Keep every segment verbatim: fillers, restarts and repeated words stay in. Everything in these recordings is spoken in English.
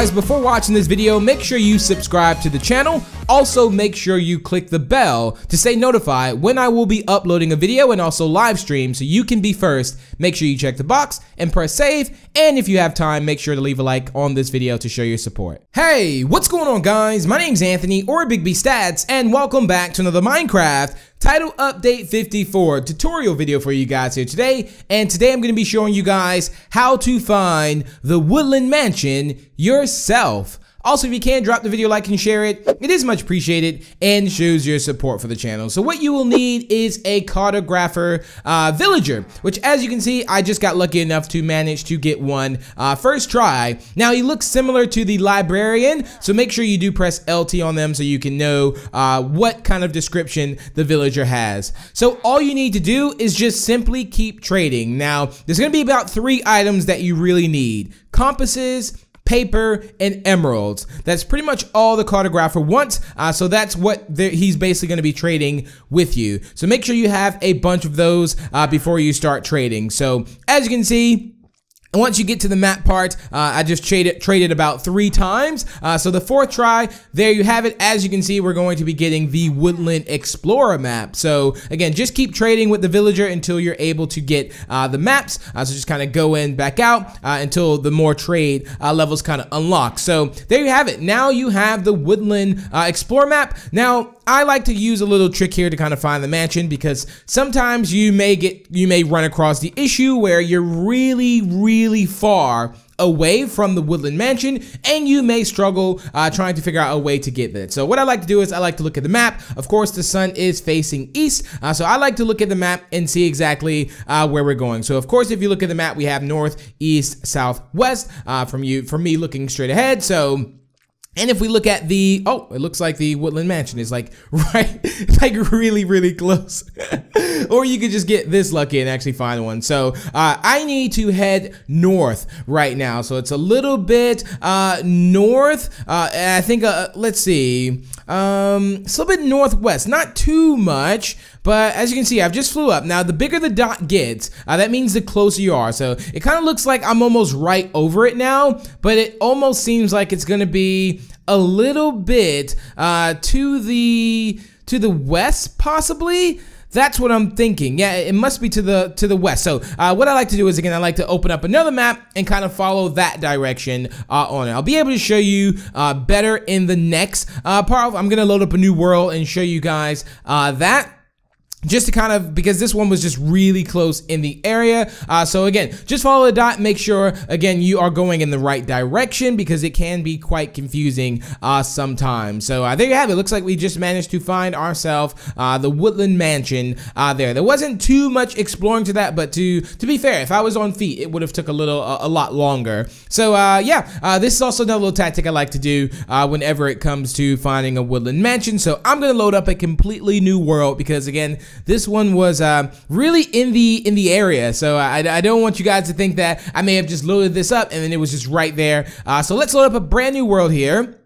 guys, before watching this video, make sure you subscribe to the channel. Also, make sure you click the bell to stay notified when I will be uploading a video and also live stream so you can be first. Make sure you check the box and press save. And if you have time, make sure to leave a like on this video to show your support. Hey, what's going on, guys? My name's Anthony or BigBStats, and welcome back to another Minecraft Title Update fifty-four tutorial video for you guys here today. And today I'm going to be showing you guys how to find the Woodland Mansion yourself. Also, if you can, drop the video, like, and share it. It is much appreciated and shows your support for the channel. So what you will need is a cartographer uh, villager, which, as you can see, I just got lucky enough to manage to get one uh, first try. Now, he looks similar to the librarian, so make sure you do press L T on them so you can know uh, what kind of description the villager has. So all you need to do is just simply keep trading. Now, there's going to be about three items that you really need: compasses, paper, and emeralds. That's pretty much all the cartographer wants, uh, so that's what he's basically going to be trading with you. So make sure you have a bunch of those uh, before you start trading. So as you can see, once you get to the map part, uh, I just traded, traded about three times. Uh, so the fourth try, there you have it. As you can see, we're going to be getting the Woodland Explorer map. So again, just keep trading with the villager until you're able to get uh, the maps. Uh, so just kind of go in, back out uh, until the more trade uh, levels kind of unlock. So there you have it. Now you have the Woodland uh, Explorer map. Now, I like to use a little trick here to kind of find the mansion, because sometimes you may get, you may run across the issue where you're really, really far away from the Woodland Mansion, and you may struggle uh, trying to figure out a way to get there. So what I like to do is I like to look at the map. Of course, the sun is facing east, uh, so I like to look at the map and see exactly uh, where we're going. So of course, if you look at the map, we have north, east, south, west uh, from you, from me looking straight ahead. So. And if we look at the, oh, it looks like the Woodland Mansion is like, right, like really, really close. Or you could just get this lucky and actually find one. So uh, I need to head north right now. So it's a little bit uh, north. Uh, I think, uh, let's see, um, it's a little bit northwest, not too much. But as you can see, I've just flew up. Now, the bigger the dot gets, uh, that means the closer you are. So it kind of looks like I'm almost right over it now, but it almost seems like it's going to be a little bit uh, to the to the west, possibly. That's what I'm thinking. Yeah, it must be to the to the west. So uh, what I like to do is, again, I like to open up another map and kind of follow that direction uh, on it. I'll be able to show you uh, better in the next uh, part. I'm going to load up a new world and show you guys uh, that. Just to kind of, because this one was just really close in the area. Uh, so again, just follow the dot. Make sure, again, you are going in the right direction, because it can be quite confusing uh, sometimes. So uh, there you have it. Looks like we just managed to find ourselves uh, the Woodland Mansion uh, there. There wasn't too much exploring to that, but to to be fair, if I was on feet, it would have took a little, uh, a lot longer. So uh, yeah, uh, this is also another little tactic I like to do uh, whenever it comes to finding a Woodland Mansion. So I'm gonna load up a completely new world, because again, this one was uh, really in the in the area, so I, I don't want you guys to think that I may have just loaded this up and then it was just right there. Uh, so let's load up a brand new world here.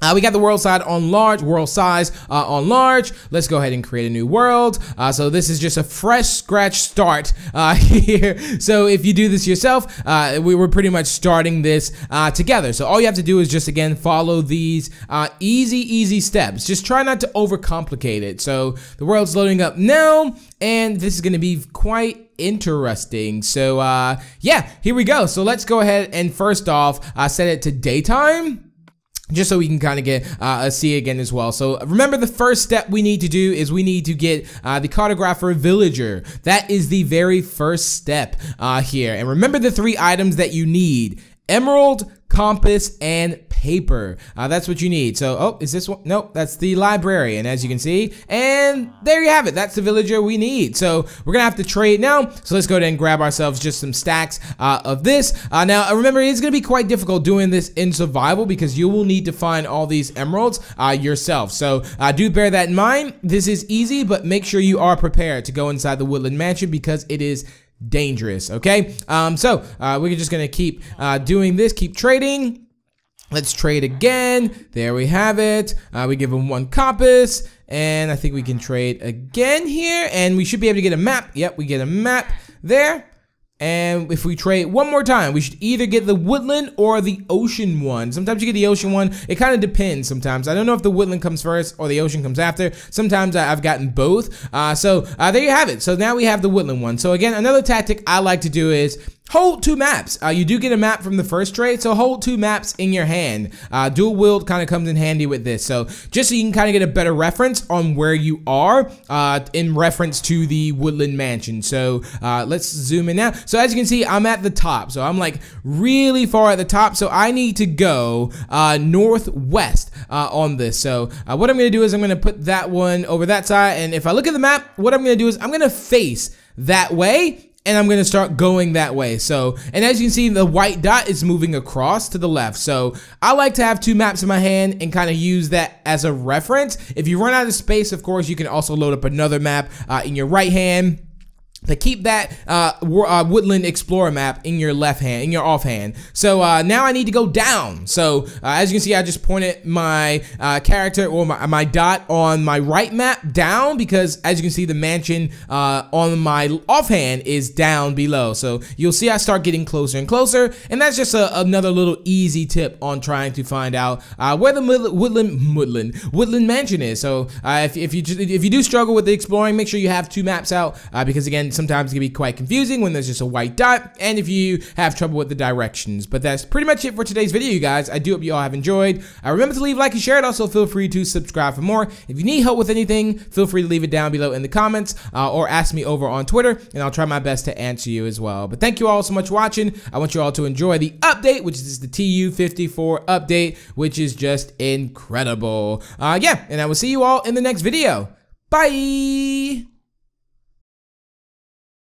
Uh, we got the world side on large, world size uh, on large. Let's go ahead and create a new world. Uh, so this is just a fresh scratch start uh, here. So if you do this yourself, uh, we were pretty much starting this uh, together. So all you have to do is just, again, follow these uh, easy, easy steps. Just try not to overcomplicate it. So the world's loading up now, and this is going to be quite interesting. So uh, yeah, here we go. So let's go ahead and first off, uh, set it to daytime, just so we can kind of get uh, a see again as well. So remember, the first step we need to do is we need to get uh, the cartographer villager. That is the very first step uh, here. And remember the three items that you need: emerald, compass, and paper. Uh, that's what you need. So, oh, is this one? Nope, that's the librarian, as you can see. And there you have it. That's the villager we need. So we're gonna have to trade now. So let's go ahead and grab ourselves just some stacks uh, of this. Uh, now, remember, it's gonna be quite difficult doing this in survival, because you will need to find all these emeralds uh, yourself. So uh, do bear that in mind. This is easy, but make sure you are prepared to go inside the Woodland Mansion, because it is dangerous. Okay. Um. So uh, we're just gonna keep uh, doing this. Keep trading. Let's trade again. There we have it. Uh, we give him one compass, and I think we can trade again here, and we should be able to get a map. Yep, we get a map there. And if we trade one more time, we should either get the woodland or the ocean one. Sometimes you get the ocean one. It kind of depends sometimes. I don't know if the woodland comes first or the ocean comes after. Sometimes I've gotten both. Uh, so uh, there you have it. So now we have the woodland one. So again, another tactic I like to do is hold two maps. Uh, you do get a map from the first trade, so hold two maps in your hand. Uh, dual wield kind of comes in handy with this. So just so you can kind of get a better reference on where you are uh, in reference to the Woodland Mansion. So uh, let's zoom in now. So as you can see, I'm at the top. So I'm like really far at the top. So I need to go uh, northwest uh, on this. So uh, what I'm going to do is I'm going to put that one over that side. And if I look at the map, what I'm going to do is I'm going to face that way. And I'm gonna start going that way. So, and as you can see, the white dot is moving across to the left. So I like to have two maps in my hand and kind of use that as a reference. If you run out of space, of course, you can also load up another map uh, in your right hand. But keep that uh, uh, Woodland Explorer map in your left hand, in your off hand. So uh, now I need to go down. So uh, as you can see, I just pointed my uh, character or my, my dot on my right map down, because as you can see, the mansion uh, on my off hand is down below. So you'll see I start getting closer and closer. And that's just a, another little easy tip on trying to find out uh, where the Woodland Woodland Woodland Mansion is. So uh, if, if you if you do struggle with the exploring, make sure you have two maps out uh, because again, sometimes it can be quite confusing when there's just a white dot and if you have trouble with the directions. But that's pretty much it for today's video, you guys. I do hope you all have enjoyed. Uh, remember to leave a like and share it. Also, feel free to subscribe for more. If you need help with anything, feel free to leave it down below in the comments uh, or ask me over on Twitter, and I'll try my best to answer you as well. But thank you all so much for watching. I want you all to enjoy the update, which is the T U fifty-four update, which is just incredible. Uh, yeah, and I will see you all in the next video. Bye!